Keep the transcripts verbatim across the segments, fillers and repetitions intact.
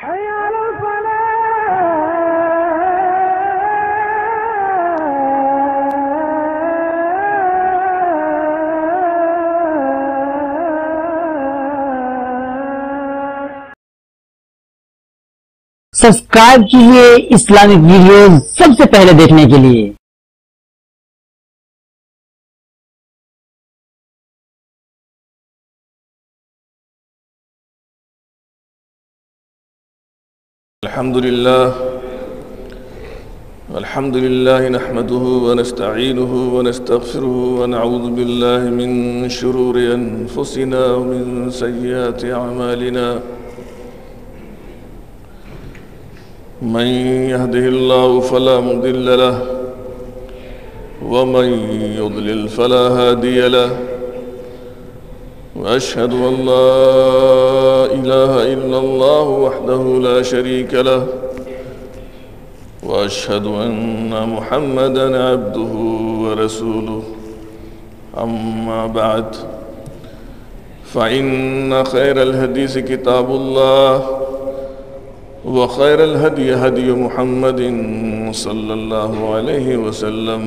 Subscribe کیجیے Islamic videos سب سے پہلے دیکھنے کے لیے۔ الحمد لله الحمد لله نحمده ونستعينه ونستغفره ونعوذ بالله من شرور انفسنا ومن سيئات اعمالنا، من يهده الله فلا مضل له ومن يضلل فلا هادي له، وأشهد أن لا إله إلا الله وحده لا شريك له، وأشهد أن محمدًا عبده ورسوله. أما بعد، فإن خير الحديث كتاب الله وخير الهدي هدي محمد صلى الله عليه وسلم،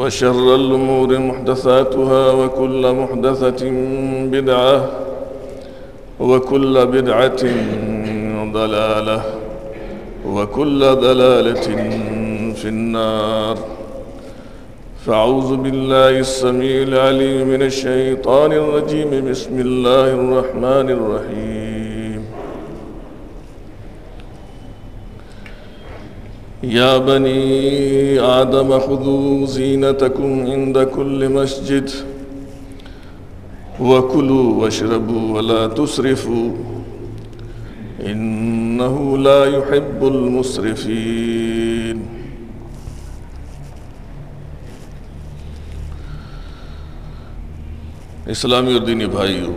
وشر الأمور محدثاتها، وكل محدثة بدعة، وكل بدعة ضلالة، وكل ضلالة في النار. فأعوذ بالله السميع العليم من الشيطان الرجيم. بسم الله الرحمن الرحيم. يا بني آدم خذوا زينتكم عند كل مسجد وكلوا واشربوا ولا تسرفوا إنه لا يحب المسرفين. اسلامی اور دینی بھائیو،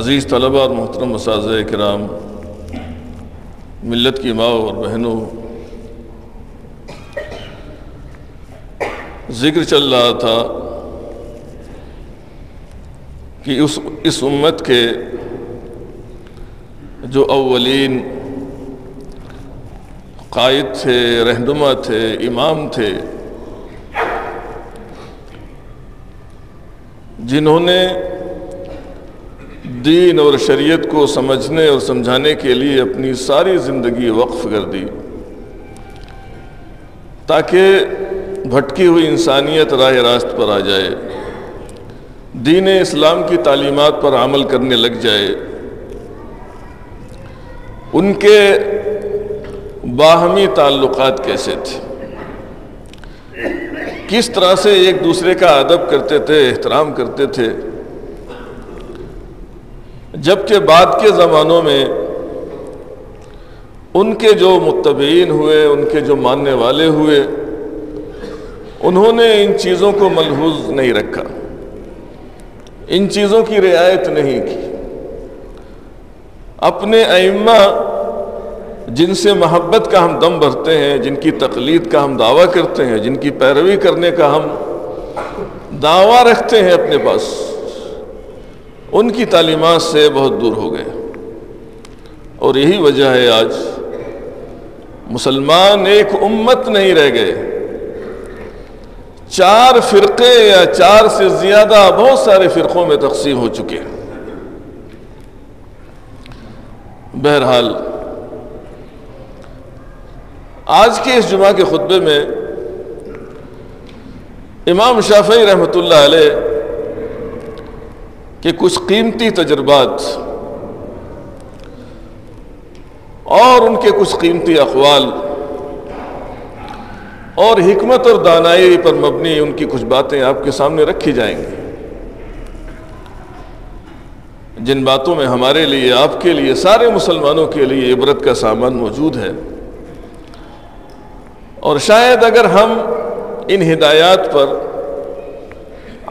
عزیز طلباء اور محترم اساتذہ کرام، ملت کی ماں اور بہنوں، ذکر چل رہا تھا کہ اس اس امت کے جو اولین قائد تھے، رہنما تھے، امام تھے، جنہوں نے دین اور شریعت کو سمجھنے اور سمجھانے کے لیے اپنی ساری زندگی وقف کر دی، تاکہ بھٹکی ہوئی انسانیت راہ راست پر آ جائے، دین اسلام کی تعلیمات پر عمل کرنے لگ جائے، ان کے باہمی تعلقات کیسے تھے، کس طرح سے ایک دوسرے کا ادب کرتے تھے، احترام کرتے تھے، جبکہ بعد کے زمانوں میں ان کے جو متبعین ہوئے، ان کے جو ماننے والے ہوئے، انہوں نے ان چیزوں کو ملحوظ نہیں رکھا، ان چیزوں کی رعایت نہیں کی. اپنے ائمہ جن سے محبت کا ہم دم بھرتے ہیں، جن کی تقلید کا ہم دعویٰ کرتے ہیں، جن کی پیروی کرنے کا ہم دعویٰ رکھتے ہیں اپنے پاس، ان کی تعلیمات سے بہت دور ہو گئے. اور یہی وجہ ہے آج مسلمان ایک امت نہیں رہ گئے، چار فرقے یا چار سے زیادہ بہت سارے فرقوں میں تقسیم ہو چکے ہیں. بہرحال آج کے اس جمعہ کے خطبے میں امام شافعی رحمۃ اللہ علیہ کہ کچھ قیمتی تجربات اور ان کے کچھ قیمتی اقوال اور حکمت اور دانائی پر مبنی ان کی کچھ باتیں آپ کے سامنے رکھی جائیں گی، جن باتوں میں ہمارے لیے، آپ کے لیے، سارے مسلمانوں کے لیے عبرت کا سامان موجود ہے. اور شاید اگر ہم ان ہدایات پر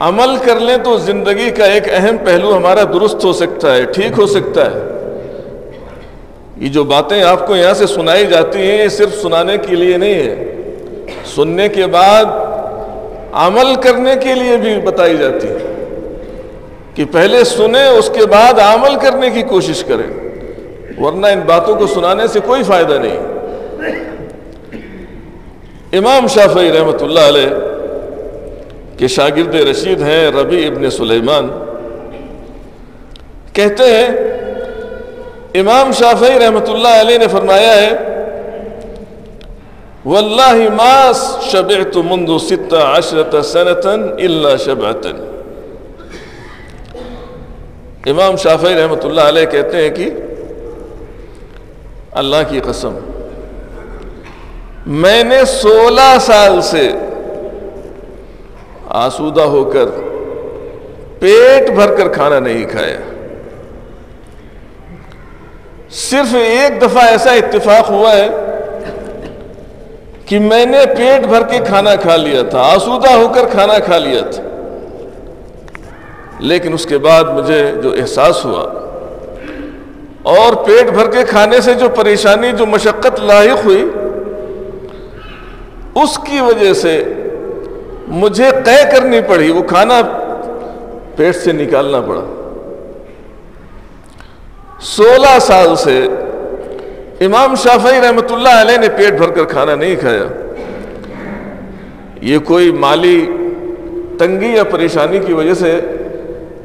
عمل کر لیں تو زندگی کا ایک اہم پہلو ہمارا درست ہو سکتا ہے، ٹھیک ہو سکتا ہے. یہ جو باتیں آپ کو یہاں سے سنائی جاتی ہیں، یہ صرف سنانے کے لیے نہیں ہے، سننے کے بعد عمل کرنے کے لیے بھی بتائی جاتی ہے. کہ پہلے سنیں اس کے بعد عمل کرنے کی کوشش کریں، ورنہ ان باتوں کو سنانے سے کوئی فائدہ نہیں۔ امام شافعی رحمۃ اللہ علیہ کے شاگرد رشید ہیں ربیع ابن سلیمان، کہتے ہیں امام شافعی رحمۃ اللہ علیہ نے فرمایا ہے واللہ ما شبعت منذ ست عشرة سنة الا شبعة۔ امام شافعی رحمۃ اللہ علیہ کہتے ہیں کہ اللہ کی قسم میں نے سولہ سال سے آسودہ ہو کر پیٹ بھر کر کھانا نہیں کھایا، صرف ایک دفعہ ایسا اتفاق ہوا ہے کہ میں نے پیٹ بھر کے کھانا کھا لیا تھا، آسودہ ہو کر کھانا کھا لیا تھا، لیکن اس کے بعد مجھے جو احساس ہوا اور پیٹ بھر کے کھانے سے جو پریشانی جو مشقت لاحق ہوئی، اس کی وجہ سے مجھے قے کرنی پڑی، وہ کھانا پیٹ سے نکالنا پڑا۔ سولہ سال سے امام شافعی رحمۃ اللہ علیہ نے پیٹ بھر کر کھانا نہیں کھایا۔ یہ کوئی مالی تنگی یا پریشانی کی وجہ سے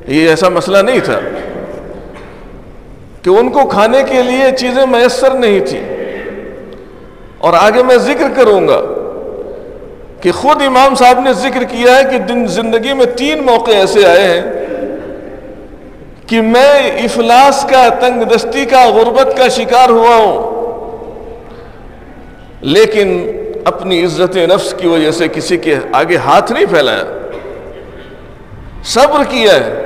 یہ ایسا مسئلہ نہیں تھا کہ ان کو کھانے کے لیے چیزیں میسر نہیں تھیں، اور آگے میں ذکر کروں گا کہ خود امام صاحب نے ذکر کیا ہے کہ دن زندگی میں تین موقع ایسے آئے ہیں کہ میں افلاس کا، تنگ دستی کا، غربت کا شکار ہوا ہوں، لیکن اپنی عزت نفس کی وجہ سے کسی کے آگے ہاتھ نہیں پھیلایا، صبر کیا ہے۔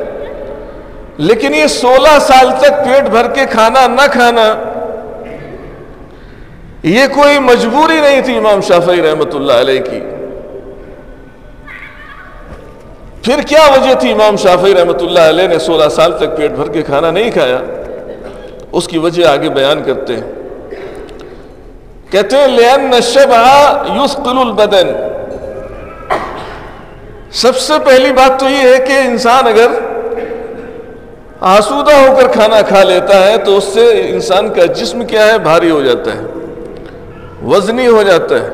لیکن یہ سولہ سال تک پیٹ بھر کے کھانا نہ کھانا یہ کوئی مجبوری نہیں تھی امام شافعی رحمۃ اللہ علیہ کی۔ پھر کیا وجہ تھی امام شافعی رحمۃ اللہ علیہ نے سولہ سال تک پیٹ بھر کے کھانا نہیں کھایا؟ اس کی وجہ آگے بیان کرتے ہیں، کہتے ہیں لأن الشبع يثقل البدن۔ سب سے پہلی بات تو یہ ہے کہ انسان اگر آسودہ ہو کر کھانا کھا لیتا ہے تو اس سے انسان کا جسم کیا ہے، بھاری ہو جاتا ہے، وزنی ہو جاتا ہے،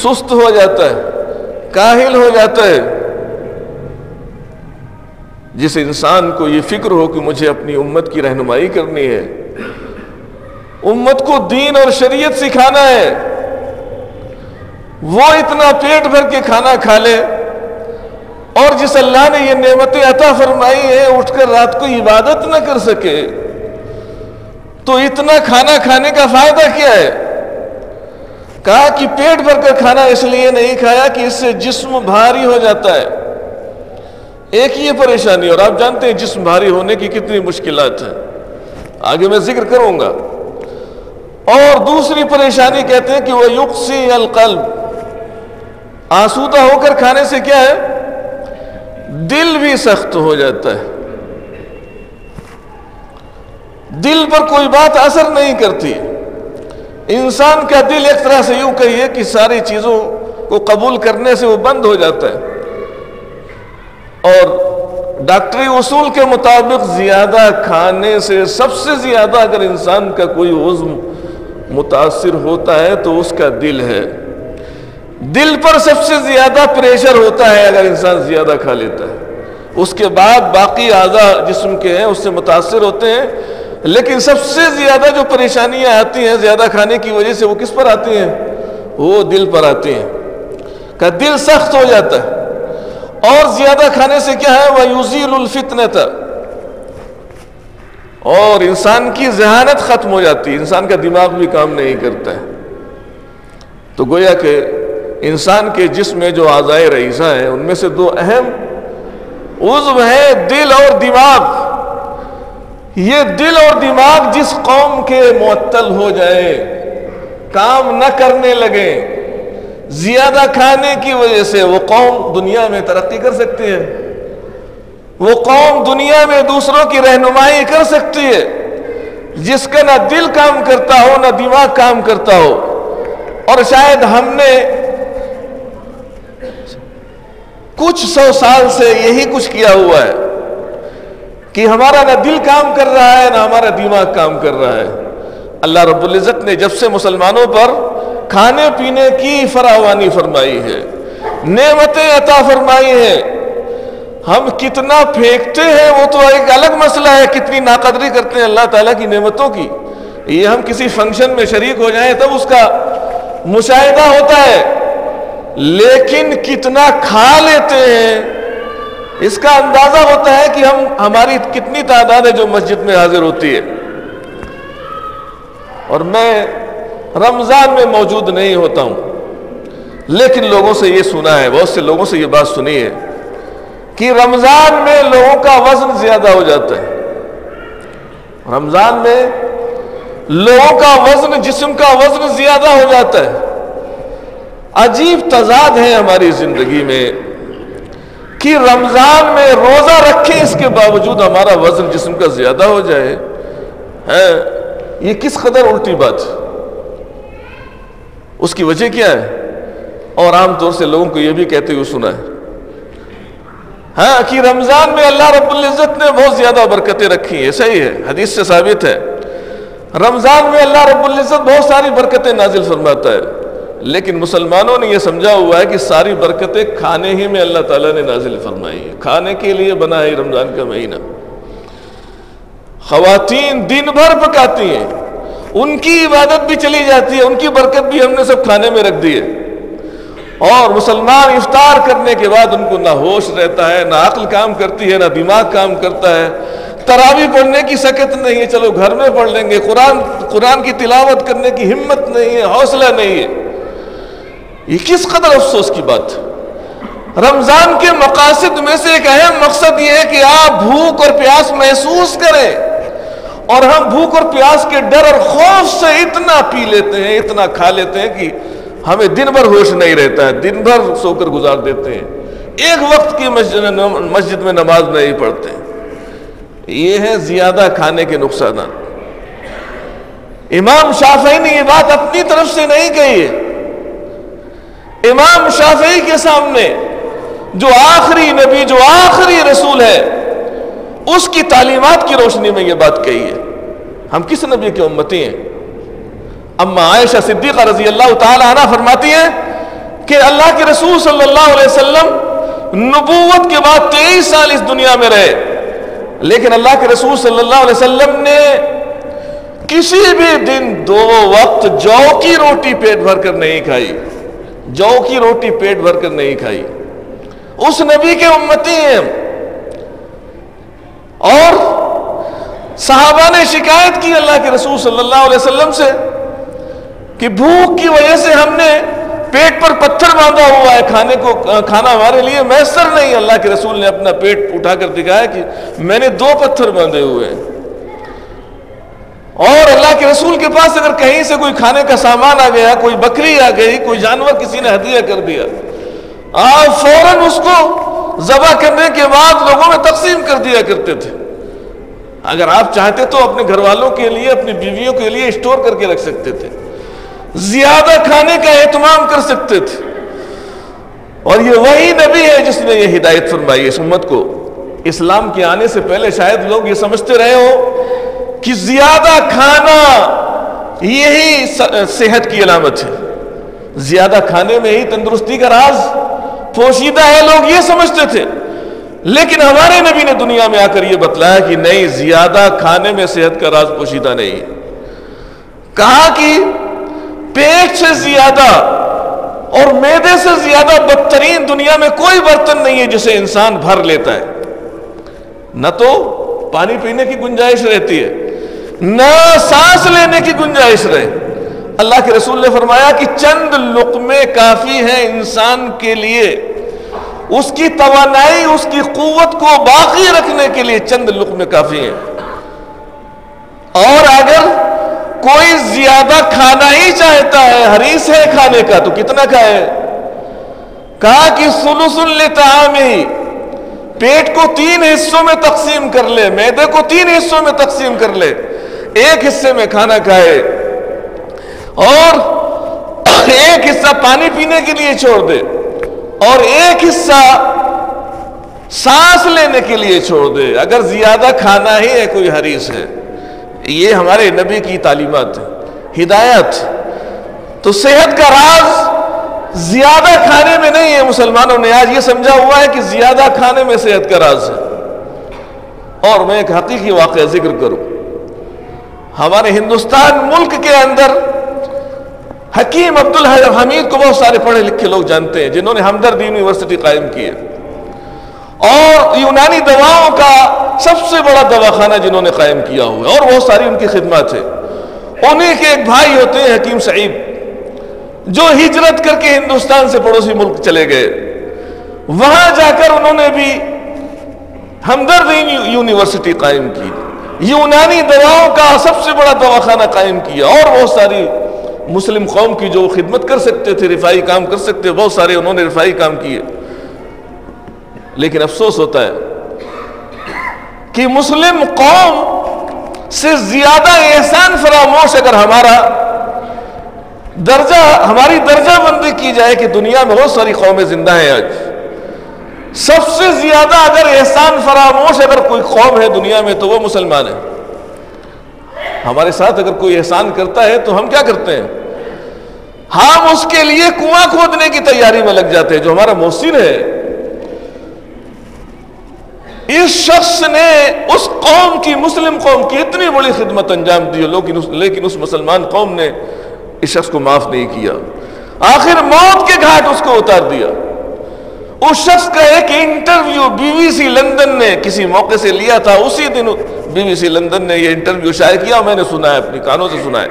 سست ہو جاتا ہے، کاہل ہو جاتا ہے۔ جس انسان کو یہ فکر ہو کہ مجھے اپنی امت کی رہنمائی کرنی ہے، امت کو دین اور شریعت سکھانا ہے، وہ اتنا پیٹ بھر کے کھانا کھا لے، اور جس اللہ نے یہ نعمتیں عطا فرمائی ہیں اٹھ کر رات کو عبادت نہ کر سکے، تو اتنا کھانا کھانے کا فائدہ کیا ہے؟ کہا کہ پیٹ بھر کر کھانا اس لیے نہیں کھایا کہ اس سے جسم بھاری ہو جاتا ہے، ایک یہ پریشانی، اور آپ جانتے ہیں جسم بھاری ہونے کی کتنی مشکلات ہیں، آگے میں ذکر کروں گا۔ اور دوسری پریشانی کہتے ہیں کہ وہ یقسی القلب، آسودہ ہو کر کھانے سے کیا ہے، دل بھی سخت ہو جاتا ہے، دل پر کوئی بات اثر نہیں کرتی۔ انسان کا دل ایک طرح سے یوں کہیے کہ ساری چیزوں کو قبول کرنے سے وہ بند ہو جاتا ہے، اور ڈاکٹری اصول کے مطابق زیادہ کھانے سے سب سے زیادہ اگر انسان کا کوئی عضو متاثر ہوتا ہے تو اس کا دل ہے، دل پر سب سے زیادہ پریشر ہوتا ہے اگر انسان زیادہ کھا لیتا ہے۔ اس کے بعد باقی اعضاء جسم کے ہیں اس سے متاثر ہوتے ہیں، لیکن سب سے زیادہ جو پریشانیاں آتی ہیں زیادہ کھانے کی وجہ سے وہ کس پر آتی ہیں، وہ دل پر آتی ہیں، کہ دل سخت ہو جاتا ہے۔ اور زیادہ کھانے سے کیا ہے، وَيُزِيلُ الْفِتْنَةَ، اور انسان کی ذہانت ختم ہو جاتی ہے، انسان کا دماغ بھی کام نہیں کرتا ہے۔ تو گویا کہ انسان کے جسم میں جو اعضائے رئیسہ ہیں ان میں سے دو اہم عضو ہیں، دل اور دماغ۔ یہ دل اور دماغ جس قوم کے معطل ہو جائے، کام نہ کرنے لگیں زیادہ کھانے کی وجہ سے، وہ قوم دنیا میں ترقی کر سکتی ہے، وہ قوم دنیا میں دوسروں کی رہنمائی کر سکتی ہے۔ جس کا نہ دل کام کرتا ہو نہ دماغ کام کرتا ہو، اور شاید ہم نے کچھ سو سال سے یہی کچھ کیا ہوا ہے کہ ہمارا نہ دل کام کر رہا ہے نہ ہمارا دماغ کام کر رہا ہے. اللہ رب العزت نے جب سے مسلمانوں پر کھانے پینے کی فراوانی فرمائی ہے، نعمتیں عطا فرمائی ہیں، ہم کتنا پھینکتے ہیں وہ تو ایک الگ مسئلہ ہے، کتنی ناقدری کرتے ہیں اللہ تعالیٰ کی نعمتوں کی. یہ ہم کسی فنکشن میں شریک ہو جائیں تب اس کا مشاہدہ ہوتا ہے، لیکن کتنا کھا لیتے ہیں اس کا اندازہ ہوتا ہے کہ ہم ہماری کتنی تعداد ہے جو مسجد میں حاضر ہوتی ہے. اور میں رمضان میں موجود نہیں ہوتا ہوں، لیکن لوگوں سے یہ سنا ہے، بہت سے لوگوں سے یہ بات سنی ہے کہ رمضان میں لوگوں کا وزن زیادہ ہو جاتا ہے. رمضان میں لوگوں کا وزن، جسم کا وزن زیادہ ہو جاتا ہے. عجیب تضاد ہے ہماری زندگی میں کہ رمضان میں روزہ رکھے اس کے باوجود ہمارا وزن جسم کا زیادہ ہو جائے. یہ کس قدر الٹی بات ہے. اس کی وجہ کیا ہے؟ اور عام طور سے لوگوں کو یہ بھی کہتے ہوئے سنا ہے ہاں کہ رمضان میں اللہ رب العزت نے بہت زیادہ برکتیں رکھی ہیں. صحیح ہے، حدیث سے ثابت ہے رمضان میں اللہ رب العزت بہت ساری برکتیں نازل فرماتا ہے، لیکن مسلمانوں نے یہ سمجھا ہوا ہے کہ ساری برکتیں کھانے ہی میں اللہ تعالیٰ نے نازل فرمائی ہے، کھانے کے لیے بنا ہے رمضان کا مہینہ. خواتین دن بھر پکاتی ہیں، ان کی عبادت بھی چلی جاتی ہے، ان کی برکت بھی ہم نے سب کھانے میں رکھ دی ہے. اور مسلمان افطار کرنے کے بعد ان کو نہ ہوش رہتا ہے، نہ عقل کام کرتی ہے، نہ دماغ کام کرتا ہے. تراوی پڑھنے کی سکت نہیں ہے، چلو گھر میں پڑھ لیں گے. قرآن قرآن کی تلاوت کرنے کی ہمت نہیں ہے، حوصلہ نہیں ہے. یہ کس قدر افسوس کی بات. رمضان کے مقاصد میں سے ایک اہم مقصد یہ ہے کہ آپ بھوک اور پیاس محسوس کریں، اور ہم بھوک اور پیاس کے ڈر اور خوف سے اتنا پی لیتے ہیں، اتنا کھا لیتے ہیں کہ ہمیں دن بھر ہوش نہیں رہتا ہے، دن بھر سو کر گزار دیتے ہیں، ایک وقت کی مسجد میں نماز نہیں پڑھتے. یہ ہے زیادہ کھانے کے نقصانات. امام شافعی نے یہ بات اپنی طرف سے نہیں کہی ہے. امام شافعی کے سامنے جو آخری نبی، جو آخری رسول ہے، اس کی تعلیمات کی روشنی میں یہ بات کہی ہے. ہم کس نبی کی امتی ہیں؟ اما عائشہ صدیقہ رضی اللہ تعالی عنہ فرماتی ہیں کہ اللہ کے رسول صلی اللہ علیہ وسلم نبوت کے بعد تیئیس سال اس دنیا میں رہے، لیکن اللہ کے رسول صلی اللہ علیہ وسلم نے کسی بھی دن دو وقت جو کی روٹی پیٹ بھر کر نہیں کھائی. جو کی روٹی پیٹ بھر کر نہیں کھائی. اس نبی کے امتی ہیں. اور صحابہ نے شکایت کی اللہ کے رسول صلی اللہ علیہ وسلم سے کہ بھوک کی وجہ سے ہم نے پیٹ پر پتھر باندھا ہوا ہے، کھانے کو کھانا ہمارے لیے میسر نہیں. اللہ کے رسول نے اپنا پیٹ اٹھا کر دکھایا کہ میں نے دو پتھر باندھے ہوئے ہیں. اور اللہ کے رسول کے پاس اگر کہیں سے کوئی کھانے کا سامان آ گیا، کوئی بکری آ گئی، کوئی جانور کسی نے ہدیہ کر دیا، آپ فوراً اس کو ذبح کرنے کے بعد لوگوں میں تقسیم کر دیا کرتے تھے. اگر آپ چاہتے تو اپنے گھر والوں کے لیے، اپنی بیویوں کے لیے اسٹور کر کے رکھ سکتے تھے، زیادہ کھانے کا اہتمام کر سکتے تھے. اور یہ وہی نبی ہے جس نے یہ ہدایت فرمائی اس امت کو. اسلام کے آنے سے پہلے شاید لوگ یہ سمجھتے رہے ہو کہ زیادہ کھانا یہی صحت کی علامت ہے، زیادہ کھانے میں ہی تندرستی کا راز پوشیدہ ہے، لوگ یہ سمجھتے تھے. لیکن ہمارے نبی نے دنیا میں آ کر یہ بتلایا کہ نہیں، زیادہ کھانے میں صحت کا راز پوشیدہ نہیں ہے. کہا کہ پیٹ سے زیادہ اور معدے سے زیادہ بدترین دنیا میں کوئی برتن نہیں ہے جسے انسان بھر لیتا ہے. نہ تو پانی پینے کی گنجائش رہتی ہے، نہ سانس لینے کی گنجائش رہے. اللہ کے رسول نے فرمایا کہ چند لقمے کافی ہیں انسان کے لیے، اس کی توانائی، اس کی قوت کو باقی رکھنے کے لیے چند لقمے کافی ہیں. اور اگر کوئی زیادہ کھانا ہی چاہتا ہے، حریص ہے کھانے کا، تو کتنا کھائے؟ کہا کہ ثلث لطعامہ، پیٹ کو تین حصوں میں تقسیم کر لے، معدے کو تین حصوں میں تقسیم کر لے، ایک حصے میں کھانا کھائے اور ایک حصہ پانی پینے کے لیے چھوڑ دے، اور ایک حصہ سانس لینے کے لیے چھوڑ دے، اگر زیادہ کھانا ہی ہے کوئی حریص ہے۔ یہ ہمارے نبی کی تعلیمات ہے، ہدایت۔ تو صحت کا راز زیادہ کھانے میں نہیں ہے۔ مسلمانوں نے آج یہ سمجھا ہوا ہے کہ زیادہ کھانے میں صحت کا راز ہے۔ اور میں ایک حقیقی واقعہ ذکر کروں، ہمارے ہندوستان ملک کے اندر حکیم عبد الحمید کو بہت سارے پڑھے لکھے لوگ جانتے ہیں جنہوں نے ہمدردی یونیورسٹی قائم کی ہے، اور یونانی دواؤں کا سب سے بڑا دواخانہ جنہوں نے قائم کیا ہوا ہے، اور بہت ساری ان کی خدمات ہے۔ انہیں کے ایک بھائی ہوتے ہیں حکیم صاحب، جو ہجرت کر کے ہندوستان سے پڑوسی ملک چلے گئے، وہاں جا کر انہوں نے بھی ہمدردی یونیورسٹی قائم کی، یونانی دواؤں کا سب سے بڑا دواخانہ قائم کیا، اور بہت ساری مسلم قوم کی جو خدمت کر سکتے تھے، رفائی کام کر سکتے، بہت سارے انہوں نے رفائی کام کیے۔ لیکن افسوس ہوتا ہے کہ مسلم قوم سے زیادہ احسان فراموش اگر ہمارا درجہ، ہماری درجہ بندی کی جائے کہ دنیا میں بہت ساری قومیں زندہ ہیں آج، سب سے زیادہ اگر احسان فراموش اگر کوئی قوم ہے دنیا میں تو وہ مسلمان ہے۔ ہمارے ساتھ اگر کوئی احسان کرتا ہے تو ہم کیا کرتے ہیں؟ ہم اس کے لیے کنواں کھودنے کی تیاری میں لگ جاتے ہیں جو ہمارا محسن ہے۔ اس شخص نے اس قوم کی، مسلم قوم کی اتنی بڑی خدمت انجام دی، لیکن اس, لیکن اس مسلمان قوم نے اس شخص کو معاف نہیں کیا، آخر موت کے گھاٹ اس کو اتار دیا۔ اس شخص کا ایک interview B B C London نے کسی موقع سے لیا تھا، اسی دن بی بی سی لندن نے یہ انٹرویو شائع کیا، میں نے سنا ہے، اپنی کانوں سے سنا ہے۔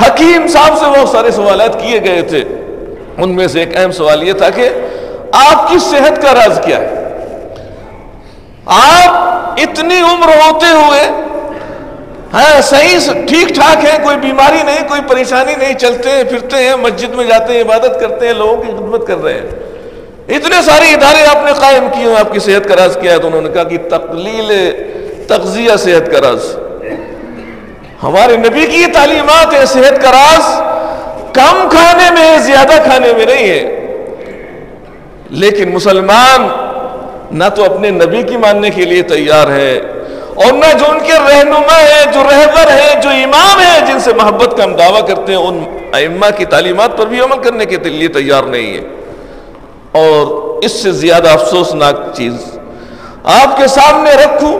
حکیم صاحب سے بہت سارے سوالات کیے گئے تھے، ان میں سے ایک اہم سوال یہ تھا کہ آپ کی صحت کا راز کیا ہے؟ آپ اتنی عمر ہوتے ہوئے ہاں صحیح ٹھیک ٹھاک ہے، کوئی بیماری نہیں، کوئی پریشانی نہیں، چلتے ہیں پھرتے ہیں، مسجد میں جاتے ہیں، عبادت کرتے ہیں، لوگوں کی خدمت کر رہے ہیں، اتنے سارے ادارے آپ نے قائم کیے ہیں، آپ کی صحت کا راز کیا ہے؟ تو انہوں نے کہا کہ تقلیل تغذیہ صحت کا راز۔ ہمارے نبی کی یہ تعلیمات ہے، صحت کا راز کم کھانے میں ہے، زیادہ کھانے میں نہیں ہے۔ لیکن مسلمان نہ تو اپنے نبی کی ماننے کے لیے تیار ہے، اور نہ جو ان کے رہنما ہے، جو رہبر ہے، جو امام ہے، جن سے محبت کا ہم دعویٰ کرتے ہیں، ان ائمہ کی تعلیمات پر بھی عمل کرنے کے لیے تیار نہیں ہے۔ اور اس سے زیادہ افسوسناک چیز آپ کے سامنے رکھوں،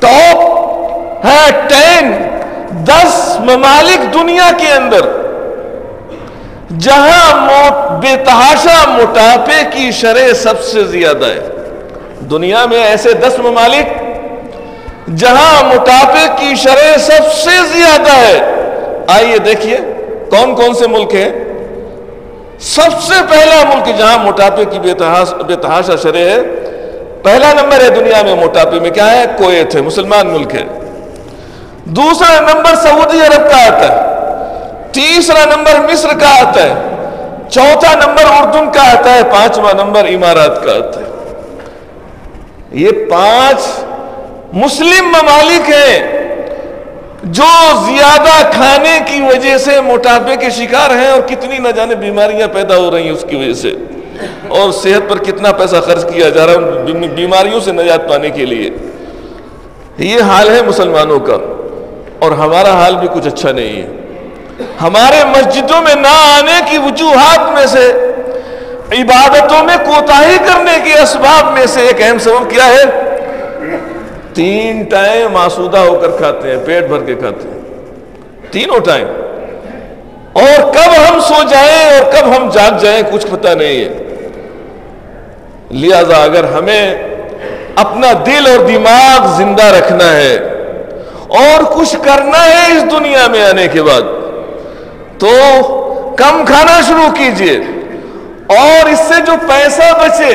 ٹاپ ہے ٹین دس ممالک دنیا کے اندر جہاں بے تحاشا موٹاپے کی شرح سب سے زیادہ ہے۔ دنیا میں ایسے دس ممالک جہاں موٹاپے کی شرح سب سے زیادہ ہے۔ آئیے دیکھیے کون کون سے ملک ہیں۔ سب سے پہلا ملک جہاں موٹاپے کی بے تحاشا شرح ہے، پہلا نمبر ہے دنیا میں موٹاپے میں، کیا ہے؟ کویت ہے، مسلمان ملک ہے۔ دوسرا نمبر سعودی عرب کا آتا ہے، تیسرا نمبر مصر کا آتا ہے، چوتھا نمبر اردن کا آتا ہے، پانچواں نمبر امارات کا آتا ہے۔ یہ پانچ مسلم ممالک ہیں جو زیادہ کھانے کی وجہ سے موٹاپے کے شکار ہیں، اور کتنی نہ جانے بیماریاں پیدا ہو رہی ہیں اس کی وجہ سے، اور صحت پر کتنا پیسہ خرچ کیا جا رہا ہے بیماریوں سے نجات پانے کے لیے۔ یہ حال ہے مسلمانوں کا، اور ہمارا حال بھی کچھ اچھا نہیں ہے۔ ہمارے مسجدوں میں نہ آنے کی وجوہات میں سے، عبادتوں میں کوتاہی کرنے کے اسباب میں سے ایک اہم سبب کیا ہے؟ تین ٹائم آسودہ ہو کر کھاتے ہیں، پیٹ بھر کے کھاتے ہیں تینوں ٹائم، اور کب ہم سو جائیں اور کب ہم جاگ جائیں کچھ پتہ نہیں ہے۔ لہذا اگر ہمیں اپنا دل اور دماغ زندہ رکھنا ہے اور کچھ کرنا ہے اس دنیا میں آنے کے بعد، تو کم کھانا شروع کیجئے، اور اس سے جو پیسہ بچے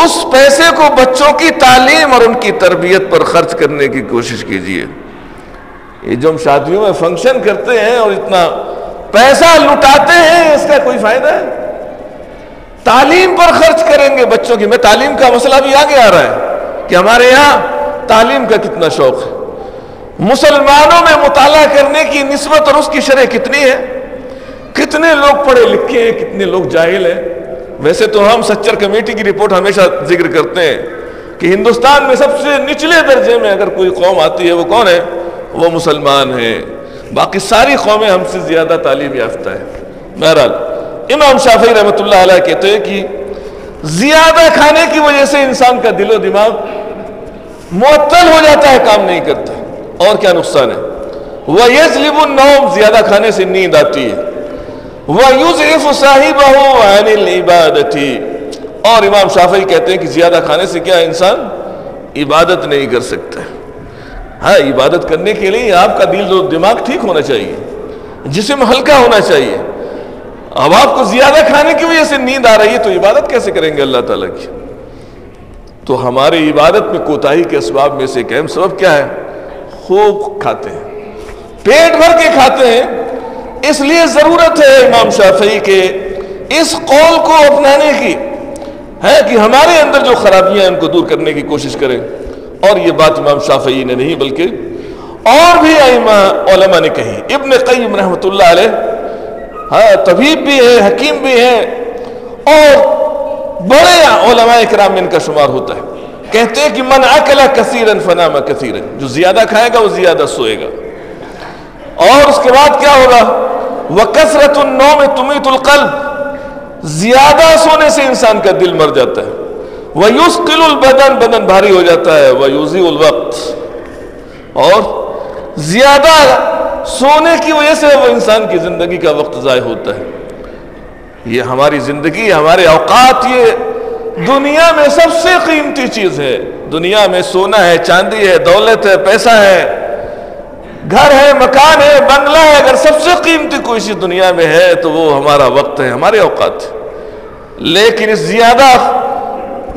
اس پیسے کو بچوں کی تعلیم اور ان کی تربیت پر خرچ کرنے کی کوشش کیجیے۔ یہ جو ہم شادیوں میں فنکشن کرتے ہیں اور اتنا پیسہ لٹاتے ہیں، اس کا کوئی فائدہ ہے؟ تعلیم پر خرچ کریں گے بچوں کی۔ میں تعلیم کا مسئلہ بھی آگے آ رہا ہے کہ ہمارے یہاں تعلیم کا کتنا شوق ہے۔ مسلمانوں میں مطالعہ کرنے کی نسبت اور اس کی شرح کتنی ہے؟ کتنے لوگ پڑھے لکھے ہیں، کتنے لوگ جاہل ہیں، ویسے تو ہم سچر کمیٹی کی رپورٹ ہمیشہ ذکر کرتے ہیں کہ ہندوستان میں سب سے نچلے درجے میں اگر کوئی قوم آتی ہے وہ کون ہے؟ وہ مسلمان ہیں، باقی ساری قومیں ہم سے زیادہ تعلیم یافتہ ہے. بہرحال امام شافعی رحمۃ اللہ علیہ کہتے ہیں کہ زیادہ کھانے کی وجہ سے انسان کا دل و دماغ معطل ہو جاتا ہے، کام نہیں کرتا. اور کیا نقصان ہے؟ وَيَزْلِبُ النَّوْمَ، زیادہ کھانے سے نیند آتی ہے. وَيُزْعِفُ صَاحِبَهُ عَنِ الْعِبَادَةِ، اور امام شافعی کہتے ہیں کہ زیادہ کھانے سے کیا انسان عبادت نہیں کر سکتا. ہاں، عبادت کرنے کے لیے آپ کا دل و دماغ ٹھیک ہونا چاہیے، جسم ہلکا ہونا چاہیے. اب آپ کو زیادہ کھانے کی وجہ سے نیند آ رہی ہے تو عبادت کیسے کریں گے اللہ تعالیٰ کی؟ تو ہماری عبادت میں کوتاہی کے اسباب میں سے ایک اہم سبب کیا ہے؟ خوب کھاتے ہیں، پیٹ بھر کے کھاتے ہیں. اس لیے ضرورت ہے امام شافعی کے اس قول کو اپنانے کی ہے کہ ہمارے اندر جو خرابیاں ہیں ان کو دور کرنے کی کوشش کریں. اور یہ بات امام شافعی نے نہیں بلکہ اور بھی ائمہ علماء نے کہی. ابن قیم رحمۃ اللہ علیہ ہاں طبیب بھی ہے، حکیم بھی ہے، اور بڑے علماء کرام ان کا شمار ہوتا ہے. کہتے ہیں کہ من اکل کثیرا فنام کثیرا، جو زیادہ کھائے گا وہ زیادہ سوئے گا. اور اس کے بعد کیا ہوگا؟ وکثرۃ النوم تمیت القلب، زیادہ سونے سے انسان کا دل مر جاتا ہے. ویثقل البدن، بدن بھاری ہو جاتا ہے. ویضیع الوقت، اور زیادہ سونے کی وجہ سے وہ انسان کی زندگی کا وقت ضائع ہوتا ہے. یہ ہماری زندگی، ہمارے اوقات، یہ دنیا میں سب سے قیمتی چیز ہے. دنیا میں سونا ہے، چاندی ہے، دولت ہے، پیسہ ہے، گھر ہے، مکان ہے، بنگلہ ہے. اگر سب سے قیمتی کوئی چیز دنیا میں ہے تو وہ ہمارا وقت ہے، ہمارے اوقات. لیکن اس زیادہ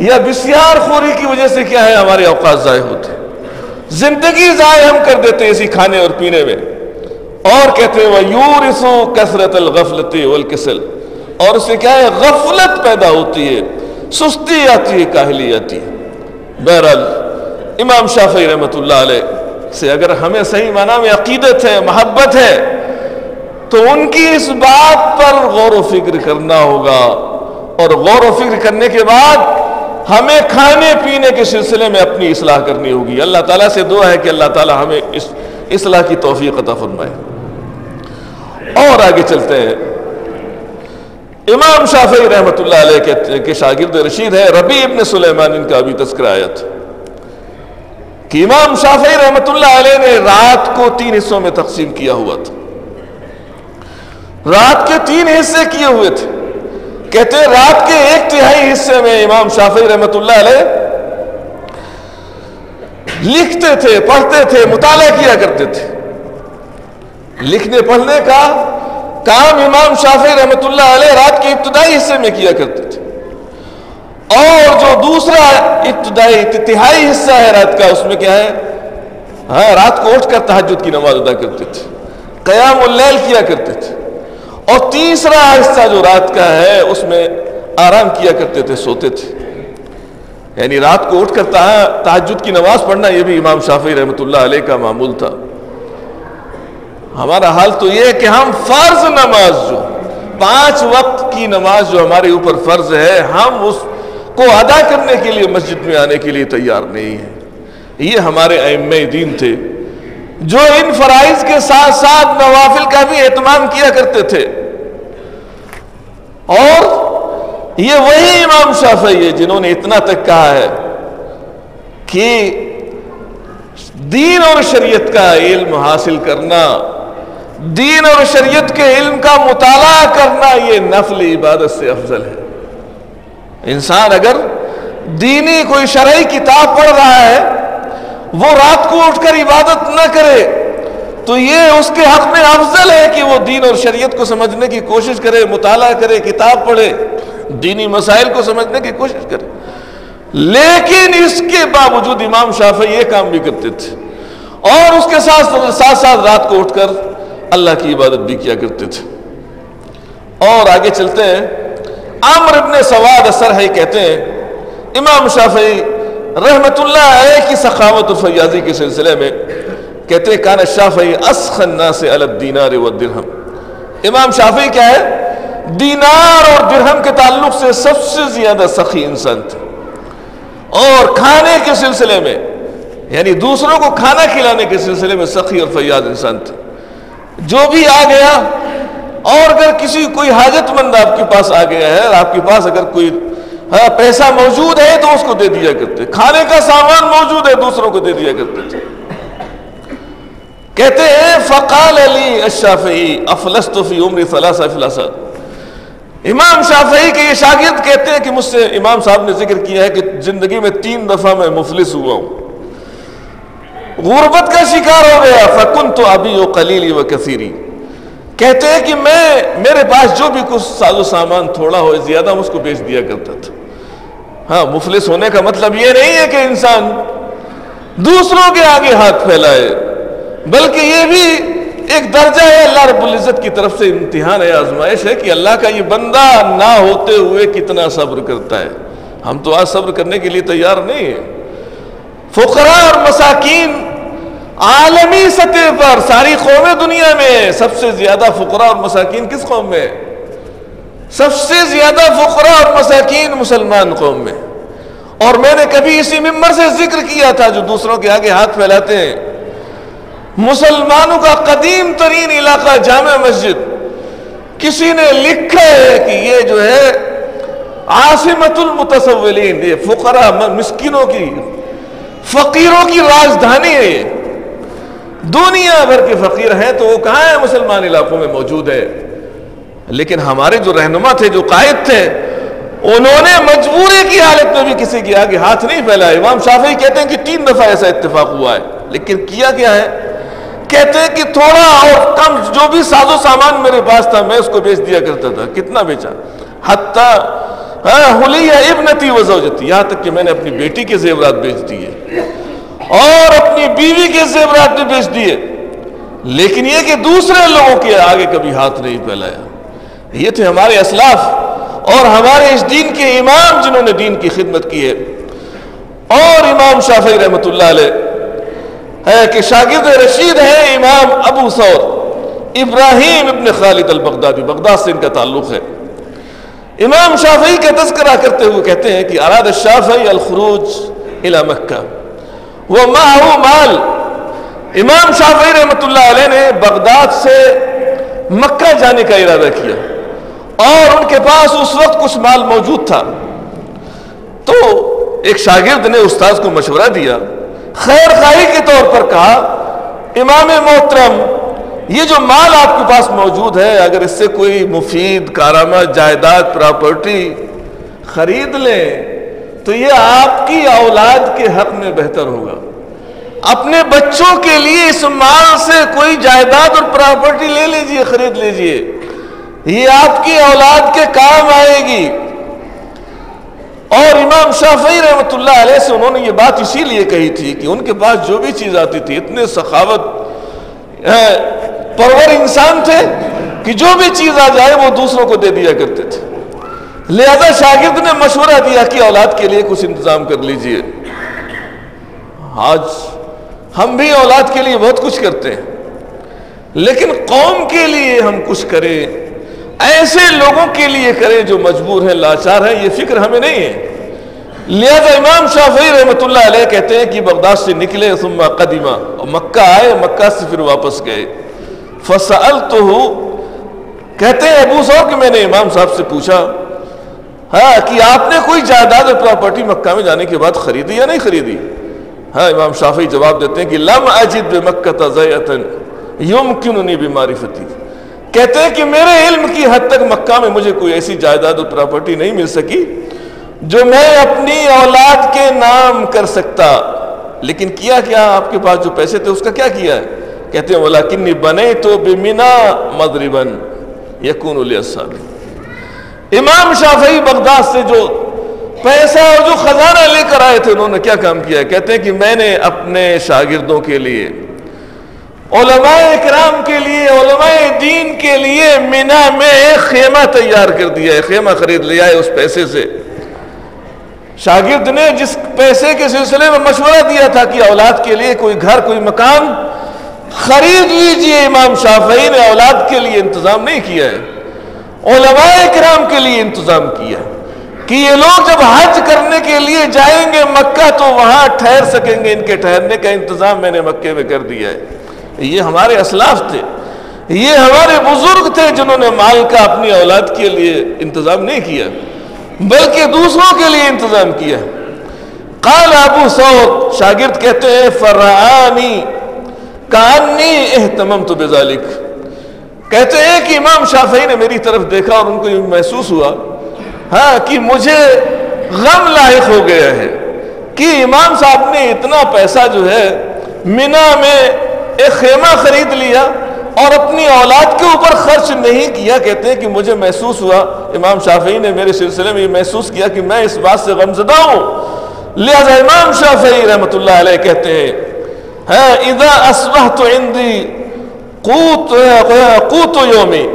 یا بسیار خوری کی وجہ سے کیا ہے؟ ہمارے اوقات ضائع ہوتے ہیں، زندگی ضائع ہم کر دیتے ہیں اسی کھانے اور پینے میں. اور کہتے ہیں وَيُورِثُ كَثْرَةَ الْغَفْلَةِ وَالْكَسَلِ، اور اس سے کیا ہے؟ غفلت پیدا ہوتی ہے، سستی آتی ہے، کاہلی آتی ہے. بہرحال امام شافعی رحمۃ اللہ علیہ سے اگر ہمیں صحیح معنی میں عقیدت ہے، محبت ہے، تو ان کی اس بات پر غور و فکر کرنا ہوگا. اور غور و فکر کرنے کے بعد ہمیں کھانے پینے کے سلسلے میں اپنی اصلاح کرنی ہوگی. اللہ تعالیٰ سے دعا ہے کہ اللہ تعالیٰ ہمیں اس اصلاح کی توفیق عطا فرمائے. اور آگے چلتے ہیں. امام شافعی رحمۃ اللہ علیہ کے شاگرد رشید ہیں ربیع ابن سلیمان، ان کا ابھی تذکرہ آیا تھا کہ امام شافعی رحمۃ اللہ علیہ نے رات کو تین حصوں میں تقسیم کیا ہوا تھا. رات کے تین حصے کیے ہوئے تھے. کہتے ہیں رات کے ایک تہائی حصے میں امام شافعی رحمۃ اللہ علیہ لکھتے تھے، پڑھتے تھے، مطالعہ کیا کرتے تھے. لکھنے پڑھنے کا کام امام شافعی رحمۃ اللہ علیہ رات کے ابتدائی حصے میں کیا کرتے تھے. اور جو دوسرا ابتدائی تہائی حصہ ہے رات کا، اس میں کیا ہے؟ ہاں رات کو اٹھ کر تہجد کی نماز ادا کرتے تھے، قیام اللیل کیا کرتے تھے. اور تیسرا حصہ جو رات کا ہے اس میں آرام کیا کرتے تھے، سوتے تھے. یعنی رات کو اٹھ کر تہجد کی نماز پڑھنا یہ بھی امام شافعی رحمۃ اللہ علیہ کا معمول تھا. ہمارا حال تو یہ ہے کہ ہم فرض نماز، جو پانچ وقت کی نماز جو ہمارے اوپر فرض ہے، ہم اس کو ادا کرنے کے لیے مسجد میں آنے کے لیے تیار نہیں ہیں. یہ ہمارے ائمہ دین تھے جو ان فرائض کے ساتھ ساتھ نوافل کا بھی اہتمام کیا کرتے تھے. اور یہ وہی امام شافعی ہے جنہوں نے اتنا تک کہا ہے کہ دین اور شریعت کا علم حاصل کرنا، دین اور شریعت کے علم کا مطالعہ کرنا، یہ نفل عبادت سے افضل ہے. انسان اگر دینی کوئی شرعی کتاب پڑھ رہا ہے، وہ رات کو اٹھ کر عبادت نہ کرے تو یہ اس کے حق میں افضل ہے کہ وہ دین اور شریعت کو سمجھنے کی کوشش کرے، مطالعہ کرے، کتاب پڑھے، دینی مسائل کو سمجھنے کی کوشش کرے. لیکن اس کے باوجود امام شافعی یہ کام بھی کرتے تھے، اور اس کے ساتھ ساتھ ساتھ رات کو اٹھ کر اللہ کی عبادت بھی کیا کرتے تھے. اور آگے چلتے ہیں. عمر بن سواد اسرحی کہتے ہیں امام شافعی رحمت اللہ علیہ کی سخاوت اور فیاضی کے سلسلے میں کہتے ہیں کان شافعی اسخ الناس علی الدینار والدرہم. امام شافعی کیا ہے؟ دینار اور درہم کے تعلق سے سب سے زیادہ سخی انسان تھے، اور کھانے کے سلسلے میں یعنی دوسروں کو کھانا کھلانے کے سلسلے میں سخی اور فیاض انسان تھے۔ جو بھی آ گیا، اور اگر کسی کوئی حاجت مند آپ کے پاس آ گیا ہے، آپ کے پاس اگر کوئی پیسہ موجود ہے تو اس کو دے دیا کرتے، کھانے کا سامان موجود ہے دوسروں کو دے دیا کرتے تھے۔ کہتے ہیں فقال علی الشافعی افلست فی عمری ثلاثہ افلاسا، امام شافعی کے یہ شاگرد کہتے ہیں کہ مجھ سے امام صاحب نے ذکر کیا ہے کہ زندگی میں تین دفعہ میں مفلس ہوا ہوں، غربت کا شکار ہو گیا۔ فکنت ابی و قلیلی و کثیری، کہتے ہیں کہ میں میرے پاس جو بھی کچھ ساز و سامان تھوڑا ہو زیادہ اس کو بیچ دیا کرتا تھا۔ ہاں، مفلس ہونے کا مطلب یہ نہیں ہے کہ انسان دوسروں کے آگے ہاتھ پھیلائے، بلکہ یہ بھی ایک درجہ ہے اللہ رب العزت کی طرف سے، امتحان ہے، آزمائش ہے کہ اللہ کا یہ بندہ نہ ہوتے ہوئے کتنا صبر کرتا ہے۔ ہم تو آج صبر کرنے کے لیے تیار نہیں ہیں۔ فقراء اور مساکین عالمی سطح پر، ساری قومیں دنیا میں، سب سے زیادہ فقراء اور مساکین کس قوم میں؟ سب سے زیادہ فقراء اور مساکین مسلمان قوم میں۔ اور میں نے کبھی اسی ممبر سے ذکر کیا تھا جو دوسروں کے آگے ہاتھ پھیلاتے ہیں، مسلمانوں کا قدیم ترین علاقہ جامع مسجد، کسی نے لکھا ہے کہ یہ جو ہے عاصمت المتصولین، یہ فقراء مسکینوں کی، فقیروں کی راجدھانی ہے۔ دنیا بھر کے فقیر ہیں تو وہ کہاں ہیں؟ مسلمان علاقوں میں موجود ہے۔ لیکن ہمارے جو رہنما تھے، جو قائد تھے، انہوں نے مجبوری کی حالت میں بھی کسی کے آگے ہاتھ نہیں پھیلایا۔ امام شافعی کہتے ہیں کہ تین دفعہ ایسا اتفاق ہوا ہے، لیکن کیا کیا ہے؟ کہتے ہیں کہ تھوڑا اور کم جو بھی ساز و سامان میرے پاس تھا میں اس کو بیچ دیا کرتا تھا۔ کتنا بیچا؟ حتیٰ حلیہ ابنتی و زوجتی، یہاں تک کہ میں نے اپنی بیٹی کے زیورات بیچ دیے اور اپنی بیوی کے زیورات بھی بیچ دیے، لیکن یہ کہ دوسرے لوگوں کے آگے کبھی ہاتھ نہیں پھیلایا۔ یہ تھے ہمارے اسلاف اور ہمارے اس دین کے امام جنہوں نے دین کی خدمت کی ہے۔ اور امام شافعی رحمۃ اللہ علیہ ہے کہ شاگرد رشید ہیں امام ابو سور ابراہیم ابن خالد البغدادی، بغداد سے ان کا تعلق ہے۔ امام شافعی کا تذکرہ کرتے ہوئے کہتے ہیں کہ اراد الشافعی الخروج الى مکہ ومعه مال، امام شافعی رحمۃ اللہ علیہ نے بغداد سے مکہ جانے کا ارادہ کیا اور ان کے پاس اس وقت کچھ مال موجود تھا، تو ایک شاگرد نے استاد کو مشورہ دیا، خیر خواہی کے طور پر کہا امام محترم یہ جو مال آپ کے پاس موجود ہے اگر اس سے کوئی مفید کارآمد جائیداد پراپرٹی خرید لیں تو یہ آپ کی اولاد کے حق میں بہتر ہوگا، اپنے بچوں کے لیے اس مال سے کوئی جائیداد اور پراپرٹی لے لیجئے، خرید لیجئے، یہ آپ کی اولاد کے کام آئے گی۔ اور امام شافعی رحمۃ اللہ علیہ سے انہوں نے یہ بات اسی لیے کہی تھی کہ ان کے پاس جو بھی چیز آتی تھی، اتنے سخاوت پرور انسان تھے کہ جو بھی چیز آ جائے وہ دوسروں کو دے دیا کرتے تھے۔ لہذا شاگرد نے مشورہ دیا کہ اولاد کے لیے کچھ انتظام کر لیجئے۔ آج ہم بھی اولاد کے لیے بہت کچھ کرتے ہیں، لیکن قوم کے لیے ہم کچھ کریں، ایسے لوگوں کے لیے کریں جو مجبور ہیں، لاچار ہیں، یہ فکر ہمیں نہیں ہے۔ لہذا امام شافعی رحمۃ اللہ علیہ کہتے ہیں کہ بغداد سے نکلے، ثم قدمہ، اور مکہ آئے، مکہ سے پھر واپس گئے۔ فسألتہ، کہتے ہیں ابو سور کہ میں نے امام صاحب سے پوچھا ہاں کہ آپ نے کوئی جائیداد اور پراپرٹی مکہ میں جانے کے بعد خریدی یا نہیں خریدی؟ ہاں، امام شافعی جواب دیتے ہیں کہ لم اجد بمکہ زیئۃ یمکننی بمعرفتی، کہتے ہیں کہ میرے علم کی حد تک مکہ میں مجھے کوئی ایسی جائیداد اور پراپرٹی نہیں مل سکی جو میں اپنی اولاد کے نام کر سکتا۔ لیکن کیا کیا آپ کے پاس جو پیسے تھے اس کا کیا کیا ہے؟ کہتے ہیں وَلَكِنِّي بَنَيْتُ بِمِنَا مَضْرِبًا يَكُونُ لِّأَصْحَابِي، امام شافعی بغداد سے جو پیسہ اور جو خزانہ لے کر آئے تھے انہوں نے کیا کام کیا ہے؟ کہتے ہیں کہ میں نے اپنے شاگردوں کے لیے، علماء اکرام کے لیے، علماء دین کے لیے مینا میں ایک خیمہ تیار کر دیا ہے، خیمہ خرید لیا ہے اس پیسے سے۔ شاگرد نے جس پیسے کے سلسلے میں مشورہ دیا تھا کہ اولاد کے لیے کوئی گھر، کوئی مکان خرید لیجئے، امام شافعی نے اولاد کے لیے انتظام نہیں کیا ہے، علماء اکرام کے لیے انتظام کیا کہ یہ لوگ جب حج کرنے کے لیے جائیں گے مکہ تو وہاں ٹھہر سکیں گے، ان کے ٹھہرنے کا انتظام میں نے مکے میں کر دیا ہے۔ یہ ہمارے اسلاف تھے، یہ ہمارے بزرگ تھے جنہوں نے مال کا اپنی اولاد کے لیے انتظام نہیں کیا بلکہ دوسروں کے لیے انتظام کیا۔ قال ابو سعود، شاگرد کہتے ہیں فرآنی کانی اہتممت بذالک، کہتے ہیں کہ امام شافعی نے میری طرف دیکھا اور ان کو یہ محسوس ہوا ہاں کہ مجھے غم لاحق ہو گیا ہے کہ امام صاحب نے اتنا پیسہ جو ہے منا میں ایک خیمہ خرید لیا اور اپنی اولاد کے اوپر خرچ نہیں کیا۔ کہتے ہیں کہ مجھے محسوس ہوا، امام شافعی نے میرے سلسلے میں یہ محسوس کیا کہ میں اس بات سے غمزدہ ہوں، لہذا امام شافعی رحمۃ اللہ علیہ کہتے ہیں ہاں اذا اصبحت عندي قوت قوت یومی،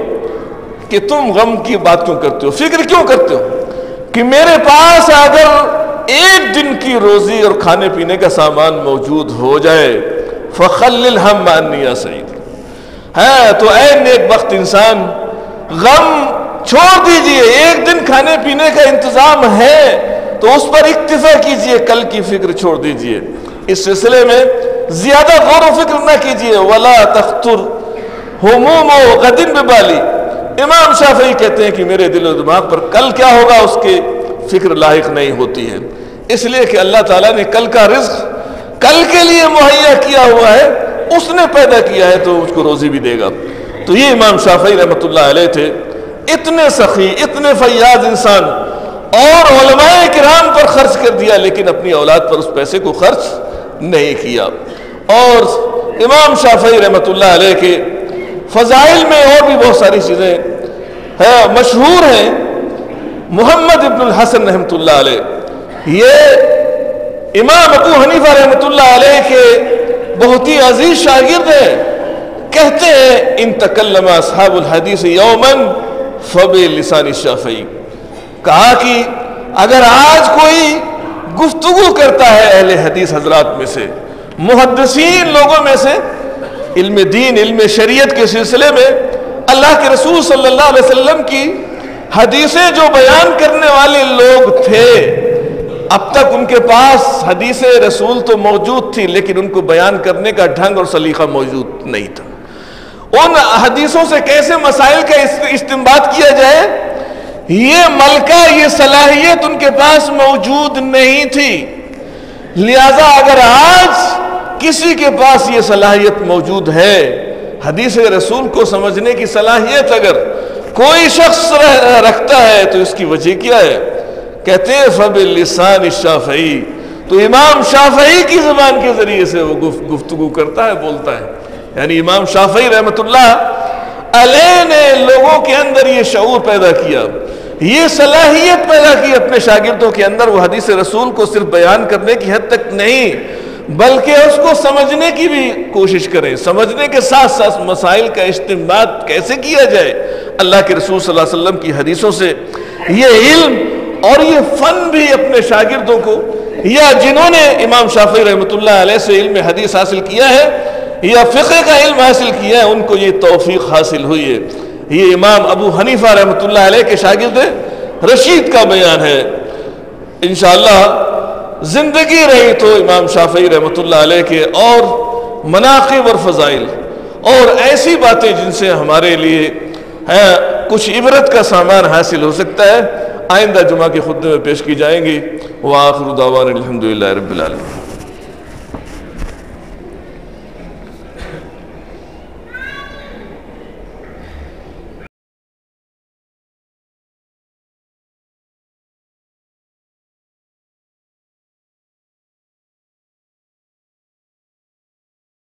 کہ تم غم کی بات کیوں کرتے ہو، فکر کیوں کرتے ہو کہ میرے پاس اگر ایک دن کی روزی اور کھانے پینے کا سامان موجود ہو جائے، فخللھا عنی یا سعید، ہے تو اے نیک بخت انسان غم چھوڑ دیجئے، ایک دن کھانے پینے کا انتظام ہے تو اس پر اکتفا کیجئے، کل کی فکر چھوڑ دیجئے، اس سلسلے میں زیادہ غور و فکر نہ کیجئے۔ ولا تخطر ہموم غد ببالی، امام شافعی کہتے ہیں کہ میرے دل و دماغ پر کل کیا ہوگا اس کی فکر لاحق نہیں ہوتی ہے، اس لیے کہ اللہ تعالیٰ نے کل کا رزق کل کے لیے مہیا کیا ہوا ہے، اس نے پیدا کیا ہے تو اس کو روزی بھی دے گا۔ تو یہ امام شافعی رحمۃ اللہ علیہ تھے، اتنے سخی اتنے فیاض انسان، اور علماء کرام پر خرچ کر دیا لیکن اپنی اولاد پر اس پیسے کو خرچ نہیں کیا۔ اور امام شافعی رحمۃ اللہ علیہ کے فضائل میں اور بھی بہت ساری چیزیں ہیں مشہور ہیں۔ محمد ابن الحسن رحمۃ اللہ علیہ، یہ امام ابو حنیفہ رحمۃ اللہ علیہ کے بہت ہی عزیز شاگرد ہے، کہتے ہیں ان تکلم اصحاب الحدیث یوماً فبلسان الشافعی، کہا کہ اگر آج کوئی گفتگو کرتا ہے اہل حدیث حضرات میں سے، محدثین لوگوں میں سے، علم دین علم شریعت کے سلسلے میں اللہ کے رسول صلی اللہ علیہ وسلم کی حدیثیں جو بیان کرنے والے لوگ تھے، اب تک ان کے پاس حدیث رسول تو موجود تھی لیکن ان کو بیان کرنے کا ڈھنگ اور سلیقہ موجود نہیں تھا، ان حدیثوں سے کیسے مسائل کا استنباط کیا جائے یہ ملکہ یہ صلاحیت ان کے پاس موجود نہیں تھی۔ لہذا اگر آج کسی کے پاس یہ صلاحیت موجود ہے، حدیث رسول کو سمجھنے کی صلاحیت اگر کوئی شخص رکھتا ہے تو اس کی وجہ کیا ہے؟ کہتے ہیں فباللسان الشافعی، تو امام شافعی کی زبان کے ذریعے سے وہ گفتگو کرتا ہے، بولتا ہے۔ یعنی امام شافعی رحمۃ اللہ علیہ نے لوگوں کے اندر یہ شعور پیدا کیا، یہ صلاحیت پیدا کی اپنے شاگردوں کے اندر، وہ حدیث رسول کو صرف بیان کرنے کی حد تک نہیں بلکہ اس کو سمجھنے کی بھی کوشش کریں، سمجھنے کے ساتھ ساتھ مسائل کا استنباط کیسے کیا جائے اللہ کے رسول صلی اللہ علیہ وسلم کی حدیثوں سے، یہ علم اور یہ فن بھی اپنے شاگردوں کو، یا جنہوں نے امام شافعی رحمۃ اللہ علیہ سے علم حدیث حاصل کیا ہے یا فقہ کا علم حاصل کیا ہے، ان کو یہ توفیق حاصل ہوئی ہے۔ یہ امام ابو حنیفہ رحمۃ اللہ علیہ کے شاگرد رشید کا بیان ہے۔ انشاءاللہ زندگی رہی تو امام شافعی رحمۃ اللہ علیہ کے اور مناقب اور فضائل اور ایسی باتیں جن سے ہمارے لیے کچھ عبرت کا سامان حاصل ہو سکتا ہے، آئندہ جمعہ کے خطبے میں پیش کی جائیں گی۔ وآخر دعوانا الحمدللہ رب العالمین۔